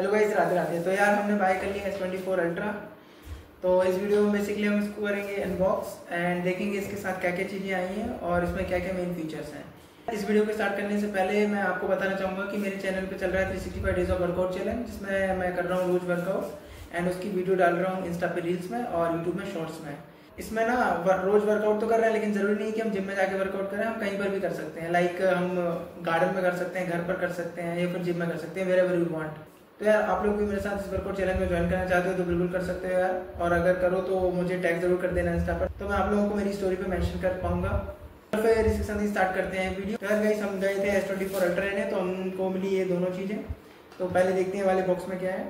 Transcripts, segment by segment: Hello guys, Radhe Radhe. तो यार हमने बाय कर लिया S24 अल्ट्रा। तो इस वीडियो में बेसिकली हम इसको करेंगे अनबॉक्स एंड देखेंगे इसके साथ क्या क्या चीज़ें आई हैं और इसमें क्या क्या मेन फीचर्स हैं। इस वीडियो को स्टार्ट करने से पहले मैं आपको बताना चाहूँगा कि मेरे चैनल पे चल रहा है 365 डेज ऑफ वर्कआउट चैलेंज, जिसमें मैं कर रहा हूँ रोज वर्कआउट एंड उसकी वीडियो डाल रहा हूँ इंस्टा पे रील्स में और यूट्यूब में शॉर्ट्स में। इसमें ना रोज वर्कआउट तो कर रहे हैं, लेकिन ज़रूरी नहीं कि हम जिम में जाके वर्कआउट करें, हम कहीं पर भी कर सकते हैं। लाइक हम गार्डन में कर सकते हैं, घर पर कर सकते हैं या फिर जिम में कर सकते हैं, वेयरएवर यू वांट। तो यार आप लोग भी मेरे साथ इस वर्कआउट चैलेंज में ज्वाइन करना चाहते हो तो बिल्कुल कर सकते हो यार, और अगर करो तो मुझे टैग जरूर कर देना इंस्टा पर, तो मैं आप लोगों को मेरी स्टोरी पर मेंशन कर पाऊंगा। और फिर इसके साथ ही स्टार्ट करते हैं वीडियो। तो यार गाइस, हम गए थे S24 अल्ट्रा लेने, तो हमको मिली ये दोनों चीज़ें। तो पहले देखते हैं वाले बॉक्स में क्या है।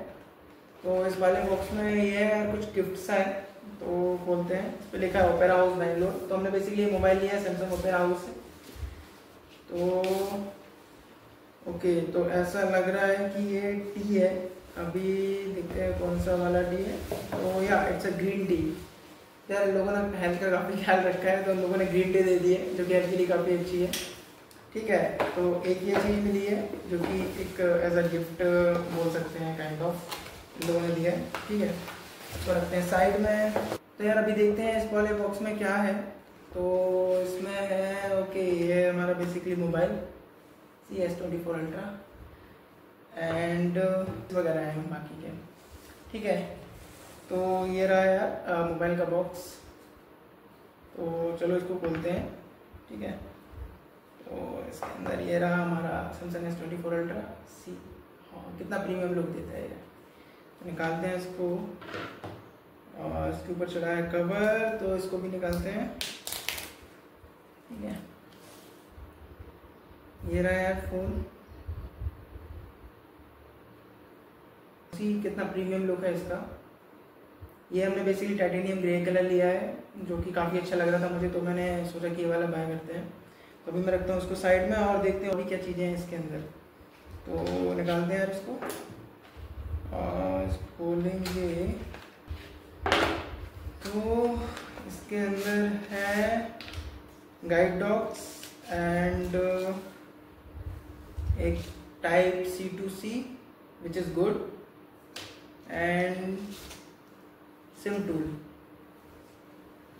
तो इस वाले बॉक्स में ये है यार, कुछ गिफ्ट्स हैं। तो बोलते हैं, इस पर लिखा है ओपेरा हाउस बैंगलोर। तो हमने बेसिकली मोबाइल लिया है सैमसंग ओपेरा हाउस से। तो ओके, तो ऐसा लग रहा है कि ये टी है। अभी देखते हैं कौन सा वाला टी है। तो या इट्स अ ग्रीन टी। यार लोगों ने हेल्थ का काफ़ी ख्याल रखा है, तो उन लोगों ने ग्रीन टी दे दी है, जो कि हेल्थ के लिए काफ़ी अच्छी है। ठीक है, तो एक ये चीज़ मिली है जो कि एक एज अ गिफ्ट बोल सकते हैं, काइंड ऑफ इन लोगों ने दिया है। ठीक है, तो रखते हैं साइड में। तो यार अभी देखते हैं इस वाले बॉक्स में क्या है। तो इसमें है ओके, ये हमारा basically mobile S24 ultra and वगैरह हैं बाकी के। ठीक है, तो ये रहा यार मोबाइल का बॉक्स। तो चलो इसको खोलते हैं। ठीक है, तो इसके अंदर ये रहा हमारा सैमसंग S24 अल्ट्रा सी। हाँ, कितना प्रीमियम लुक देता है यार। तो निकालते हैं इसको, और इसके ऊपर चढ़ा है कवर, तो इसको भी निकालते हैं। ठीक है, ये रहा यार फ़ोन। सी कितना प्रीमियम लुक है इसका। ये हमने बेसिकली टाइटेनियम ग्रे कलर लिया है, जो कि काफ़ी अच्छा लग रहा था मुझे, तो मैंने सोचा कि ये वाला बाय करते हैं। तो अभी मैं रखता हूँ उसको साइड में और देखते हैं अभी क्या चीज़ें हैं इसके अंदर। तो निकालते हैं यार इसको और खोलेंगे। तो इसके अंदर है गाइड डॉक्स एंड एक type C to C which is good and SIM tool.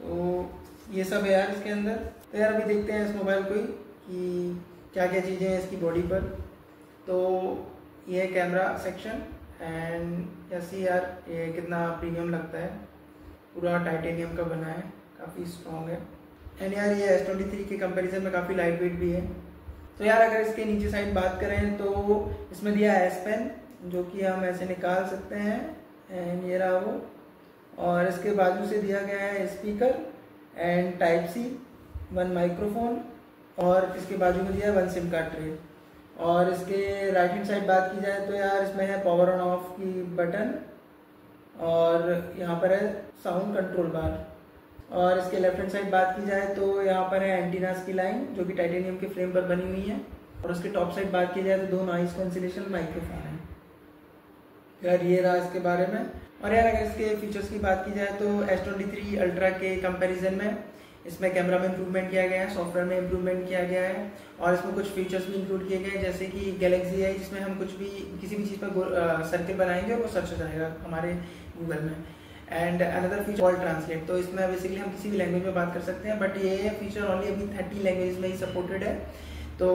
तो ये सब है यार इसके अंदर। तो यार अभी देखते हैं इस मोबाइल को ही कि क्या क्या चीज़ें हैं इसकी बॉडी पर। तो ये है कैमरा सेक्शन एंड ऐसी यार, ये कितना प्रीमियम लगता है, पूरा टाइटेनियम का बना है, काफ़ी स्ट्रॉन्ग है। एंड यार ये S23 के कंपैरिजन में काफ़ी लाइट वेट भी है। तो यार अगर इसके नीचे साइड बात करें तो इसमें दिया है S Pen, जो कि हम ऐसे निकाल सकते हैं एंड ये रहा वो, और इसके बाजू से दिया गया है speaker and Type C, 1 microphone, और इसके बाजू में दिया है 1 सिम कार्ड ट्रे। और इसके राइट हैंड साइड बात की जाए तो यार इसमें है पावर ऑन ऑफ की बटन, और यहाँ पर है साउंड कंट्रोल बार। और इसके लेफ्ट हैंड साइड बात की जाए तो यहाँ पर है एंटीनास की लाइन, जो कि टाइटेनियम के फ्रेम पर बनी हुई है। और उसके टॉप साइड बात की जाए तो 2 नॉइस कैंसिलेशन माइक्रोफोन है। यार ये रहा इसके बारे में। और यार अगर इसके फीचर्स की बात की जाए तो S23 अल्ट्रा के कंपैरिजन में इसमें कैमरा में इम्प्रूवमेंट किया गया है, सॉफ्टवेयर में इम्प्रूवमेंट किया गया है, और इसमें कुछ फीचर्स भी इंक्लूड किए गए हैं, जैसे कि गैलेक्सी है, जिसमें हम कुछ भी किसी भी चीज़ पर सर्किल बनाएंगे और वो सर्च हो जाएगा हमारे गूगल में। And another feature all translate, तो इसमें बेसिकली हम किसी भी लैंग्वेज में बात कर सकते हैं, बट ये फीचर ऑनली अभी 30 लैंग्वेज में ही सपोर्टेड है। तो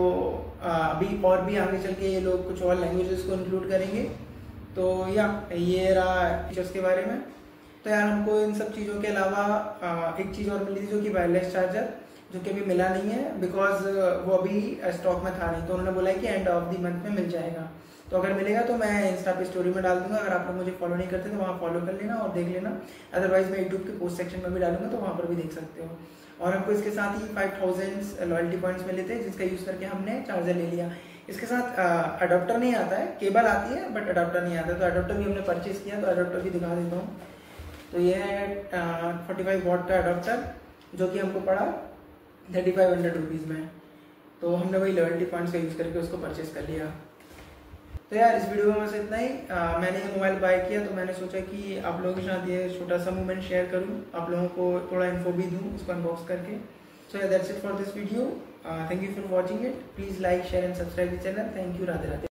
अभी और भी आगे चल के ये लोग कुछ और लैंग्वेजेस को इंक्लूड करेंगे। तो या ये रहा फीचर्स के बारे में। तो यार हमको इन सब चीज़ों के अलावा एक चीज़ और मिली थी, जो कि वायरलेस चार्जर, जो कि अभी मिला नहीं है बिकॉज वो अभी स्टॉक में था नहीं। तो उन्होंने बोला कि एंड ऑफ दी मंथ में मिल जाएगा। तो अगर मिलेगा तो मैं इंस्टा पे स्टोरी में डाल दूंगा। अगर आप लोग मुझे फॉलो नहीं करते तो वहाँ फॉलो कर लेना और देख लेना। अदरवाइज मैं यूट्यूब के पोस्ट सेक्शन में भी डालूंगा, तो वहाँ पर भी देख सकते हो। और हमको इसके साथ ही 5000 लॉयल्टी पॉइंट्स मिले थे, जिसका यूज़ करके हमने चार्जर ले लिया। इसके साथ अडोप्टर नहीं आता है, केबल आती है बट अडोप्टर नहीं आता, तो अडोप्टर भी हमने परचेज़ किया। तो अडोप्टर भी दिखा देता हूँ। तो ये है 45 वाट का अडोप्टर, जो कि हमको पड़ा 3500 रुपीज़ में। तो हमने वही लॉयल्टी पॉइंट्स का यूज़ करके उसको परचेज़ कर लिया। तो यार इस वीडियो में से इतना ही। मैंने ये मोबाइल बाय किया तो मैंने सोचा कि आप लोगों के साथ ये छोटा सा मूवमेंट शेयर करूँ, आप लोगों को थोड़ा इन्फो भी दूँ उसको अनबॉक्स करके। So that's it for this video. Thank you for watching it. Please like, share and subscribe the channel. Thank you. Radhe Radhe.